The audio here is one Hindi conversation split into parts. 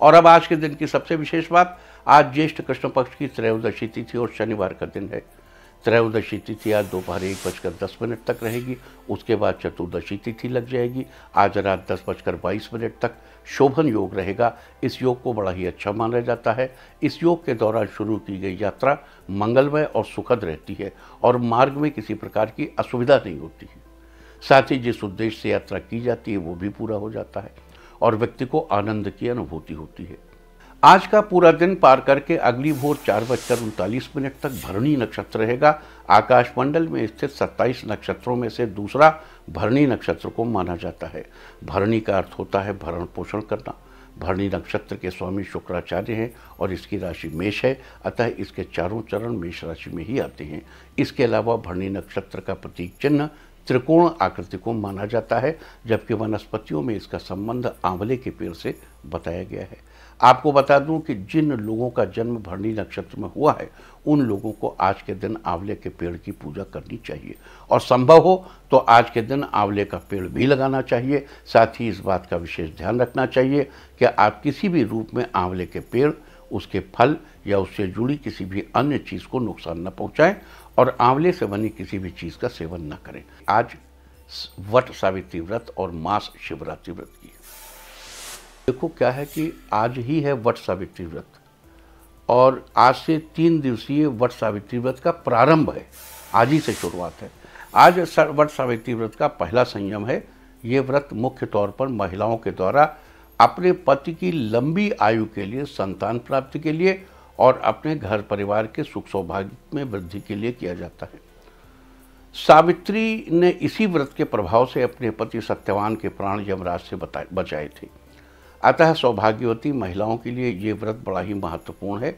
और अब आज के दिन की सबसे विशेष बात, आज ज्येष्ठ कृष्ण पक्ष की त्रयोदशी तिथि और शनिवार का दिन है। त्रयोदशी तिथि आज दोपहर 1:10 तक रहेगी, उसके बाद चतुर्दशी तिथि लग जाएगी। आज रात 10:22 तक शोभन योग रहेगा। इस योग को बड़ा ही अच्छा माना जाता है। इस योग के दौरान शुरू की गई यात्रा मंगलमय और सुखद रहती है और मार्ग में किसी प्रकार की असुविधा नहीं होती है। साथ ही जिस उद्देश्य से यात्रा की जाती है वो भी पूरा हो जाता है और व्यक्ति को आनंद की अनुभूति होती है। आज का पूरा दिन पार करके अगली भोर 4:39 तक भरणी नक्षत्र रहेगा। आकाशमंडल में स्थित 27 नक्षत्रों में से दूसरा भरणी नक्षत्र को माना जाता है। भरणी का अर्थ होता है भरण पोषण करना। भरणी नक्षत्र के स्वामी शुक्राचार्य हैं और इसकी राशि मेष है, अतः इसके चारों चरण मेष राशि में ही आते हैं। इसके अलावा भरणी नक्षत्र का प्रतीक चिन्ह त्रिकोण आकृति को माना जाता है, जबकि वनस्पतियों में इसका संबंध आंवले के पेड़ से बताया गया है। आपको बता दूं कि जिन लोगों का जन्म भरणी नक्षत्र में हुआ है उन लोगों को आज के दिन आंवले के पेड़ की पूजा करनी चाहिए और संभव हो तो आज के दिन आंवले का पेड़ भी लगाना चाहिए। साथ ही इस बात का विशेष ध्यान रखना चाहिए कि आप किसी भी रूप में आंवले के पेड़, उसके फल या उससे जुड़ी किसी भी अन्य चीज़ को नुकसान न पहुँचाएँ और आंवले से बनी किसी भी चीज़ का सेवन न करें। आज वट सावित्री व्रत और मास शिवरात्रि व्रत की देखो क्या है कि आज ही है वट सावित्री व्रत और आज से 3 दिवसीय वट सावित्री व्रत का प्रारंभ है, आज ही से शुरुआत है। आज वट सावित्री व्रत का पहला संयम है। ये व्रत मुख्य तौर पर महिलाओं के द्वारा अपने पति की लंबी आयु के लिए, संतान प्राप्ति के लिए और अपने घर परिवार के सुख सौभाग्य में वृद्धि के लिए किया जाता है। सावित्री ने इसी व्रत के प्रभाव से अपने पति सत्यवान के प्राण यमराज से बचाए थे, अतः सौभाग्यवती महिलाओं के लिए ये व्रत बड़ा ही महत्वपूर्ण है।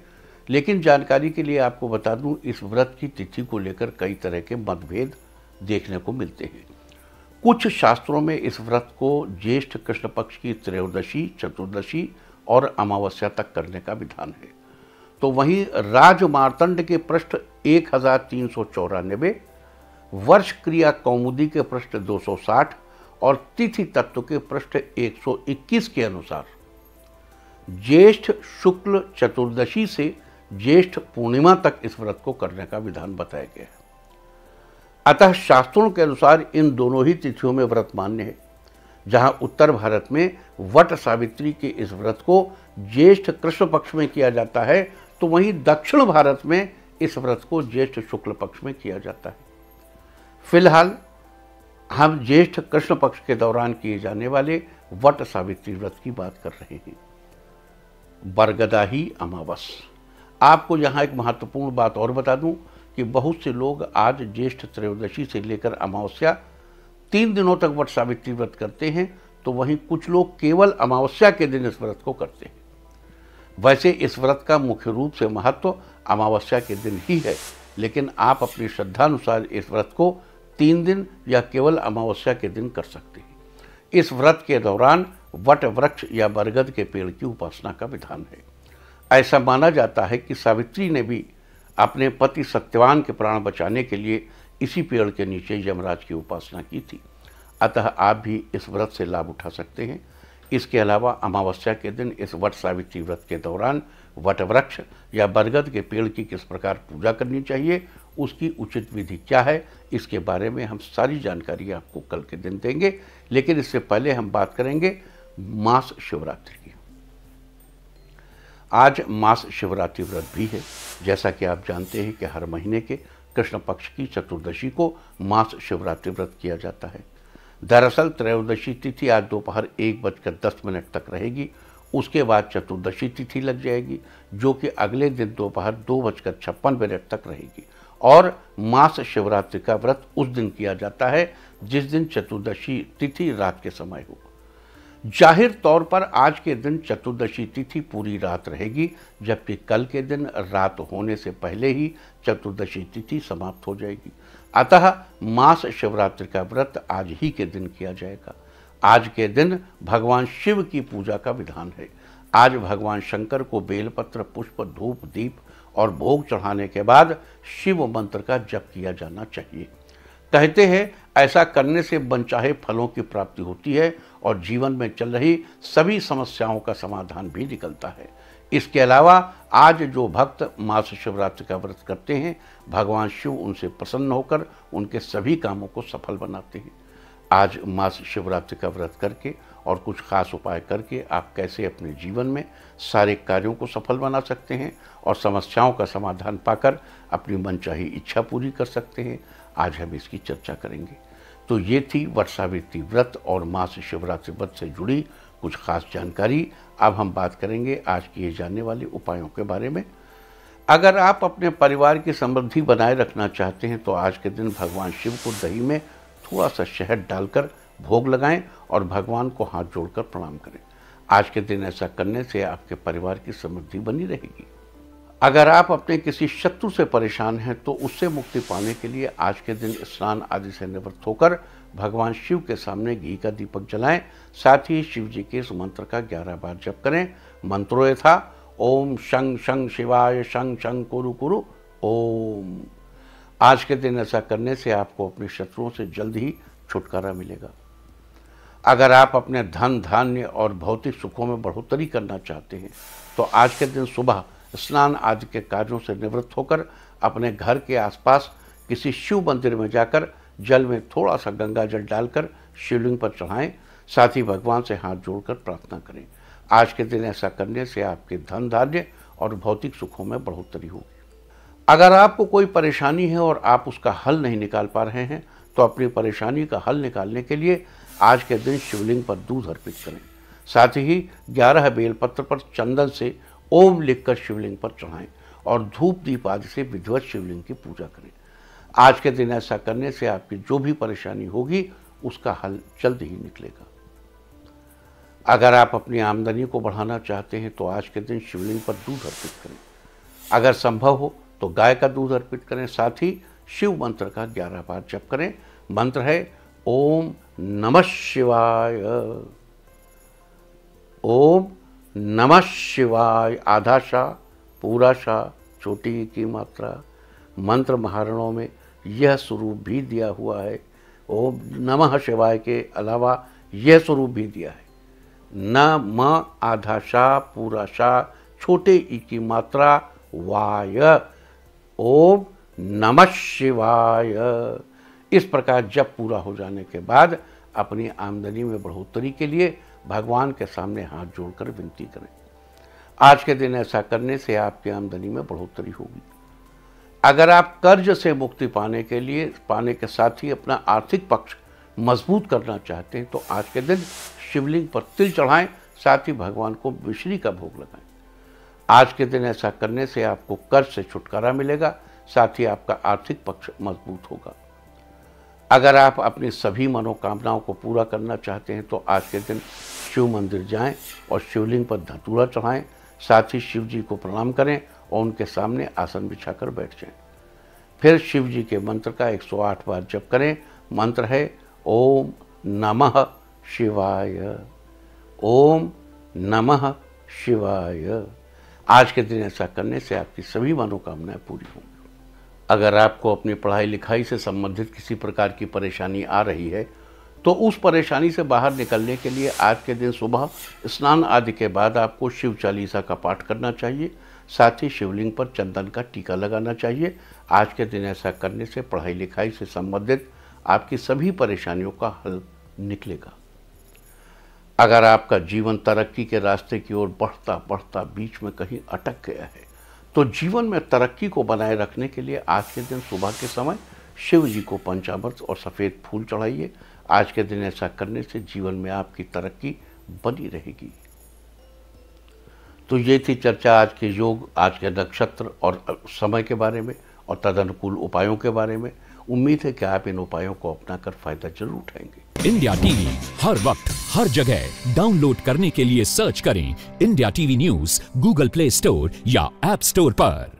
लेकिन जानकारी के लिए आपको बता दूं, इस व्रत की तिथि को लेकर कई तरह के मतभेद देखने को मिलते हैं। कुछ शास्त्रों में इस व्रत को ज्येष्ठ कृष्ण पक्ष की त्रयोदशी, चतुर्दशी और अमावस्या तक करने का विधान है, तो वहीं राजमार्तंड के पृष्ठ 1394, वर्ष क्रिया कौमुदी के पृष्ठ 260 और तिथि तत्व के पृष्ठ 121 के अनुसार ज्येष्ठ शुक्ल चतुर्दशी से ज्येष्ठ पूर्णिमा तक इस व्रत को करने का विधान बताया गया है। अतः शास्त्रों के अनुसार इन दोनों ही तिथियों में व्रत मान्य है। जहां उत्तर भारत में वट सावित्री के इस व्रत को ज्येष्ठ कृष्ण पक्ष में किया जाता है, तो वहीं दक्षिण भारत में इस व्रत को ज्येष्ठ शुक्ल पक्ष में किया जाता है। फिलहाल हम ज्येष्ठ कृष्ण पक्ष के दौरान किए जाने वाले वट सावित्री व्रत की बात कर रहे हैं। बरगदाही अमावस, आपको यहाँ एक महत्वपूर्ण बात और बता दूं कि बहुत से लोग आज ज्येष्ठ त्रयोदशी से लेकर अमावस्या 3 दिनों तक वट सावित्री व्रत करते हैं, तो वहीं कुछ लोग केवल अमावस्या के दिन इस व्रत को करते हैं। वैसे इस व्रत का मुख्य रूप से महत्व अमावस्या के दिन ही है, लेकिन आप अपनी श्रद्धानुसार इस व्रत को 3 दिन या केवल अमावस्या के दिन कर सकते हैं। इस व्रत के दौरान वट वृक्ष या बरगद के पेड़ की उपासना का विधान है। ऐसा माना जाता है कि सावित्री ने भी अपने पति सत्यवान के प्राण बचाने के लिए इसी पेड़ के नीचे यमराज की उपासना की थी, अतः आप भी इस व्रत से लाभ उठा सकते हैं। इसके अलावा अमावस्या के दिन इस वट सावित्री व्रत के दौरान वट वृक्ष या बरगद के पेड़ की किस प्रकार पूजा करनी चाहिए, उसकी उचित विधि क्या है, इसके बारे में हम सारी जानकारी आपको कल के दिन देंगे। लेकिन इससे पहले हम बात करेंगे मास शिवरात्रि की। आज मास शिवरात्रि व्रत भी है। जैसा कि आप जानते हैं कि हर महीने के कृष्ण पक्ष की चतुर्दशी को मास शिवरात्रि व्रत किया जाता है। दरअसल त्रयोदशी तिथि आज दोपहर 1:10 तक रहेगी, उसके बाद चतुर्दशी तिथि लग जाएगी जो कि अगले दिन दोपहर 2:56 तक रहेगी और मास शिवरात्रि का व्रत उस दिन किया जाता है जिस दिन चतुर्दशी तिथि रात के समय हो। जाहिर तौर पर आज के दिन चतुर्दशी तिथि पूरी रात रहेगी, जबकि कल के दिन रात होने से पहले ही चतुर्दशी तिथि समाप्त हो जाएगी, अतः मास शिवरात्रि का व्रत आज ही के दिन किया जाएगा। आज के दिन भगवान शिव की पूजा का विधान है। आज भगवान शंकर को बेलपत्र, पुष्प, धूप, दीप और भोग चढ़ाने के बाद शिव मंत्र का जप किया जाना चाहिए। कहते हैं ऐसा करने से मनचाहे फलों की प्राप्ति होती है और जीवन में चल रही सभी समस्याओं का समाधान भी निकलता है। इसके अलावा आज जो भक्त मास शिवरात्रि का व्रत करते हैं, भगवान शिव उनसे प्रसन्न होकर उनके सभी कामों को सफल बनाते हैं। आज मास शिवरात्रि का व्रत करके और कुछ खास उपाय करके आप कैसे अपने जीवन में सारे कार्यों को सफल बना सकते हैं और समस्याओं का समाधान पाकर अपनी मनचाही इच्छा पूरी कर सकते हैं, आज हम इसकी चर्चा करेंगे। तो ये थी वर्षावृत्ति व्रत और मास शिवरात्रि व्रत से जुड़ी कुछ खास जानकारी। अब हम बात करेंगे आज किए जाने वाले उपायों के बारे में। अगर आप अपने परिवार की समृद्धि बनाए रखना चाहते हैं तो आज के दिन भगवान शिव को दही में थोड़ा सा शहद डालकर भोग लगाएं और भगवान को हाथ जोड़कर प्रणाम करें। आज के दिन ऐसा करने से आपके परिवार की समृद्धि बनी रहेगी। अगर आप अपने किसी शत्रु से परेशान हैं तो उससे मुक्ति पाने के लिए आज के दिन स्नान आदि से निवृत्त होकर भगवान शिव के सामने घी का दीपक जलाएं। साथ ही शिव जी के इस मंत्र का 11 बार जप करें। मंत्रो यथा ओम शं शं शिवाय शं शं कुरु कुरु ओम। आज के दिन ऐसा करने से आपको अपने शत्रुओं से जल्द ही छुटकारा मिलेगा। अगर आप अपने धन धान्य और भौतिक सुखों में बढ़ोतरी करना चाहते हैं तो आज के दिन सुबह स्नान आदि के कार्यों से निवृत्त होकर अपने घर के आसपास किसी शिव मंदिर में जाकर जल में थोड़ा सा गंगा जल डालकर शिवलिंग पर चढ़ाएं। साथ ही भगवान से हाथ जोड़कर प्रार्थना करें। आज के दिन ऐसा करने से आपके धन धान्य और भौतिक सुखों में बढ़ोतरी होगी। अगर आपको कोई परेशानी है और आप उसका हल नहीं निकाल पा रहे हैं तो अपनी परेशानी का हल निकालने के लिए आज के दिन शिवलिंग पर दूध अर्पित करें। साथ ही 11 बेलपत्र पर चंदन से ओम लिखकर शिवलिंग पर चढ़ाएं और धूप दीप आदि से विधिवत शिवलिंग की पूजा करें। आज के दिन ऐसा करने से आपकी जो भी परेशानी होगी उसका हल जल्द ही निकलेगा। अगर आप अपनी आमदनी को बढ़ाना चाहते हैं तो आज के दिन शिवलिंग पर दूध अर्पित करें। अगर संभव हो तो गाय का दूध अर्पित करें। साथ ही शिव मंत्र का 11 बार जप करें। मंत्र है ओम नमः शिवाय। ओम नमः शिवाय। आधा शाह पूरा शाह छोटी की मात्रा। मंत्र महारणों में यह स्वरूप भी दिया हुआ है। ओम नमः शिवाय के अलावा यह स्वरूप भी दिया है। न म आधा शाह पूरा शाह छोटे ई की मात्रा वाय। ओम नमः शिवाय। इस प्रकार जब पूरा हो जाने के बाद अपनी आमदनी में बढ़ोतरी के लिए भगवान के सामने हाथ जोड़कर विनती करें। आज के दिन ऐसा करने से आपकी आमदनी में बढ़ोतरी होगी। अगर आप कर्ज से मुक्ति पाने के साथ ही अपना आर्थिक पक्ष मजबूत करना चाहते हैं तो आज के दिन शिवलिंग पर तिल चढ़ाएं। साथ ही भगवान को मिश्री का भोग लगाएं। आज के दिन ऐसा करने से आपको कर्ज से छुटकारा मिलेगा। साथ ही आपका आर्थिक पक्ष मजबूत होगा। अगर आप अपनी सभी मनोकामनाओं को पूरा करना चाहते हैं तो आज के दिन शिव मंदिर जाएं और शिवलिंग पर धतूरा चढ़ाएं। साथ ही शिव जी को प्रणाम करें और उनके सामने आसन बिछाकर बैठ जाएं। फिर शिव जी के मंत्र का 108 बार जप करें। मंत्र है ओम नमः शिवाय। ओम नमः शिवाय। आज के दिन ऐसा करने से आपकी सभी मनोकामनाएं पूरी होंगी। अगर आपको अपनी पढ़ाई लिखाई से संबंधित किसी प्रकार की परेशानी आ रही है तो उस परेशानी से बाहर निकलने के लिए आज के दिन सुबह स्नान आदि के बाद आपको शिव चालीसा का पाठ करना चाहिए। साथ ही शिवलिंग पर चंदन का टीका लगाना चाहिए। आज के दिन ऐसा करने से पढ़ाई लिखाई से संबंधित आपकी सभी परेशानियों का हल निकलेगा। अगर आपका जीवन तरक्की के रास्ते की ओर बढ़ता बढ़ता बीच में कहीं अटक गया है तो जीवन में तरक्की को बनाए रखने के लिए आज के दिन सुबह के समय शिव जी को पंचामृत और सफ़ेद फूल चढ़ाइए। आज के दिन ऐसा करने से जीवन में आपकी तरक्की बनी रहेगी। तो ये थी चर्चा आज के योग, आज के नक्षत्र और समय के बारे में और तदनुकूल उपायों के बारे में। उम्मीद है कि आप इन उपायों को अपनाकर फायदा जरूर उठाएंगे। इंडिया टीवी हर वक्त हर जगह डाउनलोड करने के लिए सर्च करें India TV news Google Play Store या ऐप स्टोर पर।